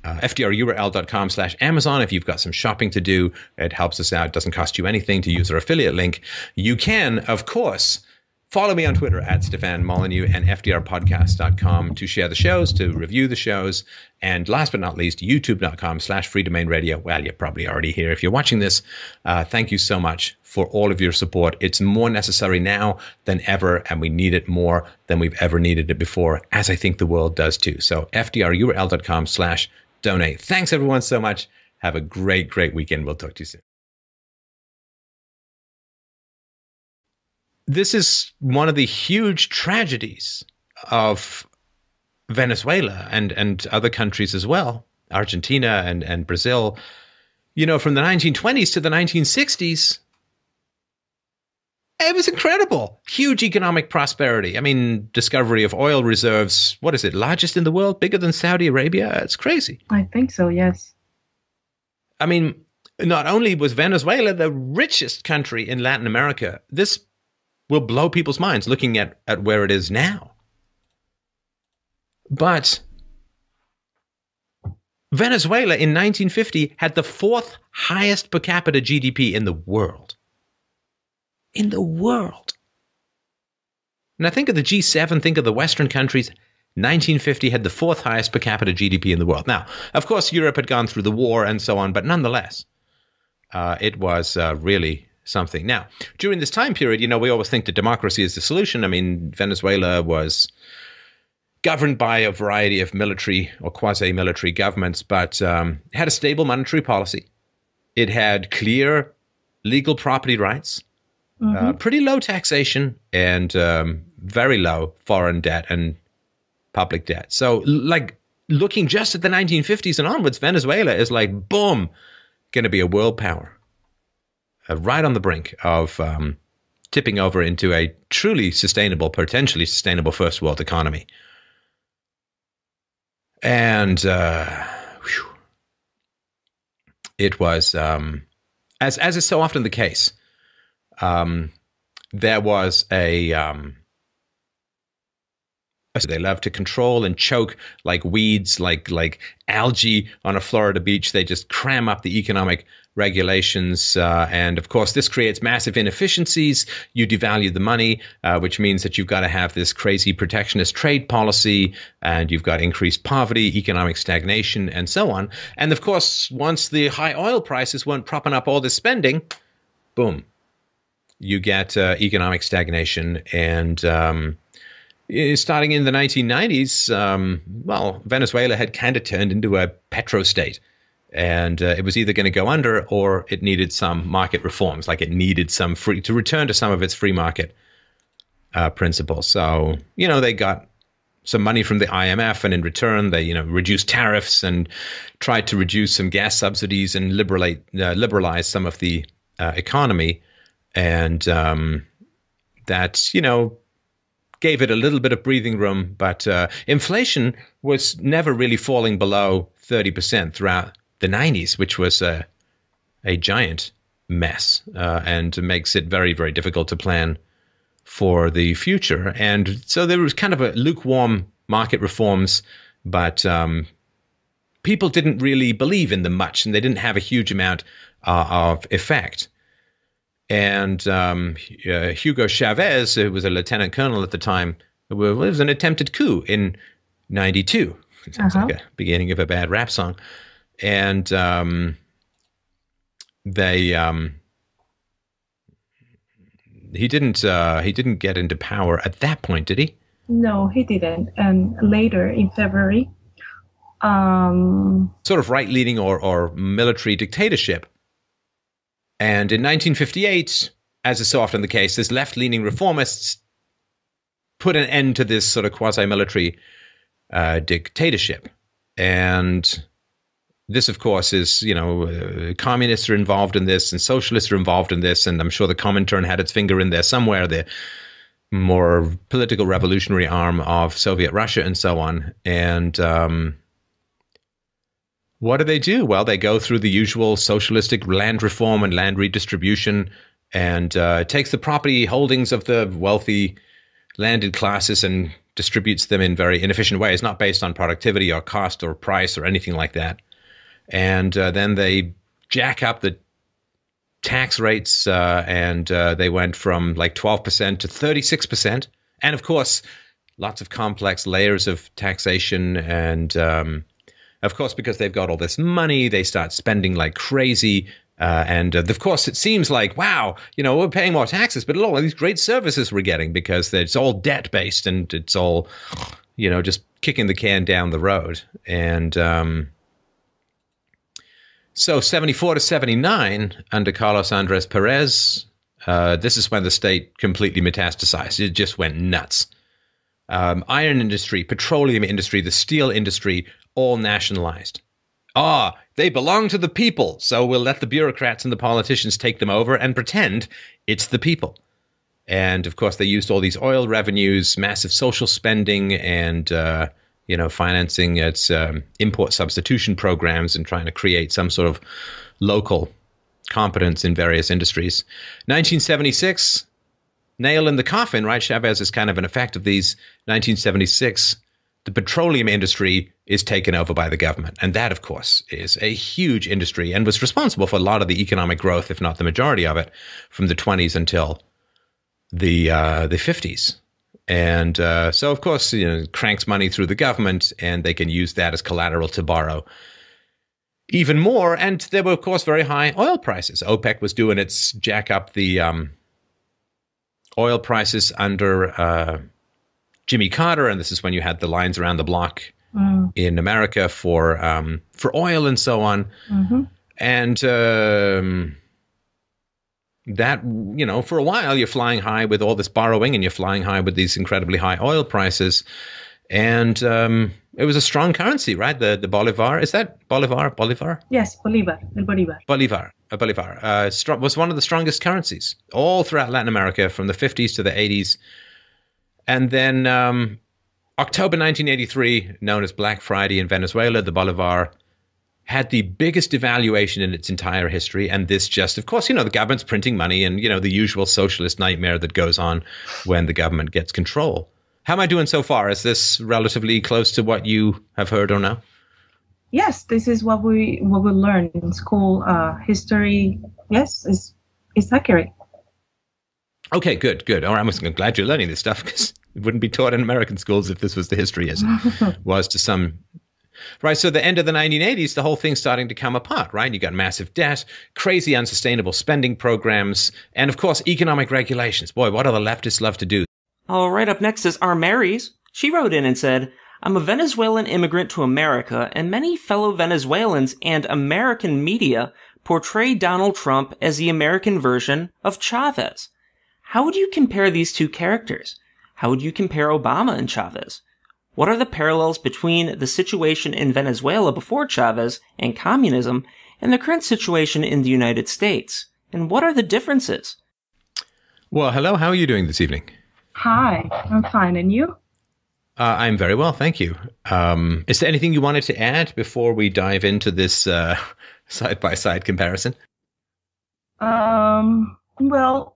uh, fdrurl.com slash Amazon. If you've got some shopping to do, it helps us out. It doesn't cost you anything to use our affiliate link. You can, of course, follow me on Twitter at Stefan Molyneux and f d r podcast dot com to share the shows, to review the shows. And last but not least, youtube.com slash free domain radio. Well, you're probably already here if you're watching this. Uh, thank you so much for all of your support. It's more necessary now than ever, and we need it more than we've ever needed it before, as I think the world does too. So fdrurl.com slash donate. Thanks, everyone, so much. Have a great, great weekend. We'll talk to you soon. This is one of the huge tragedies of Venezuela and, and other countries as well, Argentina and, and Brazil. You know, from the nineteen twenties to the nineteen sixties, it was incredible. Huge economic prosperity. I mean, discovery of oil reserves. What is it? Largest in the world? Bigger than Saudi Arabia? It's crazy. I think so, yes. I mean, not only was Venezuela the richest country in Latin America, this will blow people's minds looking at, at where it is now. But Venezuela in nineteen fifty had the fourth highest per capita G D P in the world. In the world. Now think of the G seven, think of the Western countries. nineteen fifty had the fourth highest per capita G D P in the world. Now, of course, Europe had gone through the war and so on, but nonetheless, uh, it was uh, really something. Now, during this time period, you know, we always think that democracy is the solution. I mean, Venezuela was governed by a variety of military or quasi-military governments, but um, it had a stable monetary policy. It had clear legal property rights, mm-hmm. uh, pretty low taxation, and um, very low foreign debt and public debt. So, like, looking just at the nineteen fifties and onwards, Venezuela is like, boom, going to be a world power. Uh, right on the brink of um, tipping over into a truly sustainable, potentially sustainable first world economy. And uh, whew, it was, um, as, as is so often the case, um, there was a, um, they love to control and choke like weeds, like, like algae on a Florida beach. They just cram up the economic regulations, uh, and of course this creates massive inefficiencies. You devalue the money, uh, which means that you've got to have this crazy protectionist trade policy, and you've got increased poverty, economic stagnation, and so on. And of course, once the high oil prices weren't propping up all this spending, boom, you get uh, economic stagnation. And um, starting in the nineteen nineties, um, well, Venezuela had kind of turned into a petro-state. And uh, it was either going to go under, or it needed some market reforms, like it needed some free to return to some of its free market uh, principles. So, you know, they got some money from the I M F, and in return, they, you know, reduced tariffs and tried to reduce some gas subsidies and liberate, uh, liberalize some of the uh, economy. And um, that's, you know, gave it a little bit of breathing room. But uh, inflation was never really falling below thirty percent throughout the nineties, which was a, a giant mess, uh, and makes it very, very difficult to plan for the future. And so there was kind of a lukewarm market reforms, but um, people didn't really believe in them much, and they didn't have a huge amount uh, of effect. And um, uh, Hugo Chavez, who was a lieutenant colonel at the time, it was an attempted coup in ninety-two. It sounds uh-huh. like a beginning of a bad rap song. And um, they, um, he didn't, uh, he didn't get into power at that point, did he? No, he didn't. And later in February, um, sort of right-leaning or or military dictatorship. And in nineteen fifty-eight, as is so often the case, this left-leaning reformists put an end to this sort of quasi-military uh, dictatorship. And this, of course, is, you know, uh, communists are involved in this and socialists are involved in this. And I'm sure the Comintern had its finger in there somewhere, the more political revolutionary arm of Soviet Russia and so on. And um, what do they do? Well, they go through the usual socialistic land reform and land redistribution, and uh, takes the property holdings of the wealthy landed classes and distributes them in very inefficient ways, not based on productivity or cost or price or anything like that. And uh, then they jack up the tax rates, uh, and uh, they went from like twelve percent to thirty-six percent. And of course, lots of complex layers of taxation. And um, of course, because they've got all this money, they start spending like crazy. Uh, and, uh, of course, it seems like, wow, you know, we're paying more taxes, but all these great services we're getting, because it's all debt-based and it's all, you know, just kicking the can down the road. And um, so seventy-four to seventy-nine, under Carlos Andres Perez, uh, this is when the state completely metastasized. It just went nuts. Um, iron industry, petroleum industry, the steel industry, all nationalized. Ah, they belong to the people, so we'll let the bureaucrats and the politicians take them over and pretend it's the people. And, of course, they used all these oil revenues, massive social spending, and, uh, you know, financing its um, import substitution programs and trying to create some sort of local competence in various industries. nineteen seventy-six, nail in the coffin, right? Chavez is kind of an effect of these. Nineteen seventy-six, the petroleum industry is taken over by the government. And that, of course, is a huge industry and was responsible for a lot of the economic growth, if not the majority of it, from the twenties until the uh, the fifties. And uh, so, of course, you know, cranks money through the government, and they can use that as collateral to borrow even more. And there were, of course, very high oil prices. OPEC was doing its jack up the um, oil prices under uh Jimmy Carter, and this is when you had the lines around the block wow. in America for um, for oil and so on. Mm-hmm. And um, that, you know, for a while you're flying high with all this borrowing, and you're flying high with these incredibly high oil prices. And um, it was a strong currency, right? The the Bolivar, is that Bolivar? Bolivar? Yes, Bolivar. The Bolivar. Bolivar. A Bolivar uh, was one of the strongest currencies all throughout Latin America from the fifties to the eighties. And then um, October nineteen eighty-three, known as Black Friday in Venezuela, the Bolivar had the biggest devaluation in its entire history. And this just, of course, you know, the government's printing money and, you know, the usual socialist nightmare that goes on when the government gets control. How am I doing so far? Is this relatively close to what you have heard or know? Yes, this is what we what we learned in school uh, history. Yes, it's, it's accurate. Okay, good, good. All right, I'm glad you're learning this stuff, because it wouldn't be taught in American schools if this was the history as it was to some. Right, so the end of the nineteen eighties, the whole thing's starting to come apart, right? You got massive debt, crazy unsustainable spending programs, and, of course, economic regulations. Boy, what do the leftists love to do? All right, up next is R. Marys. She wrote in and said, I'm a Venezuelan immigrant to America, and many fellow Venezuelans and American media portray Donald Trump as the American version of Chavez. How would you compare these two characters? How would you compare Obama and Chavez? What are the parallels between the situation in Venezuela before Chavez and communism and the current situation in the United States? And what are the differences? Well, hello. How are you doing this evening? Hi, I'm fine. And you? Uh, I'm very well, thank you. Um, is there anything you wanted to add before we dive into this uh, side-by-side comparison? Um, well...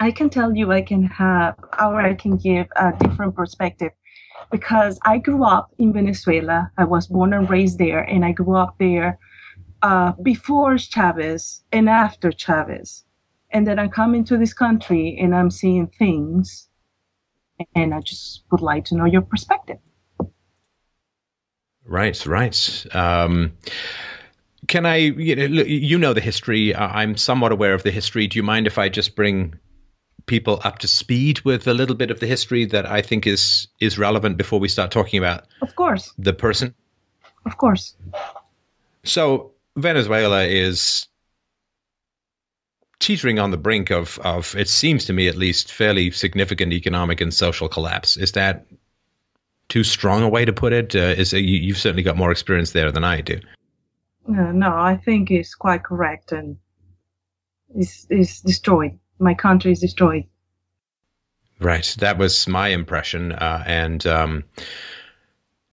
I can tell you I can have or I can give a different perspective, because I grew up in Venezuela. I was born and raised there, and I grew up there uh, before Chavez and after Chavez. And then I come into this country and I'm seeing things, and I just would like to know your perspective. Right, right. Um can I, you know, you know the history. Uh, I'm somewhat aware of the history. Do you mind if I just bring people up to speed with a little bit of the history that I think is is relevant before we start talking about, of course, the person? Of course. So Venezuela is teetering on the brink of, of, it seems to me at least, fairly significant economic and social collapse. Is that too strong a way to put it? Uh, is, uh, you, you've certainly got more experience there than I do. Uh, no, I think it's quite correct, and it's, it's destroyed. My country is destroyed. Right. That was my impression. Uh, and um,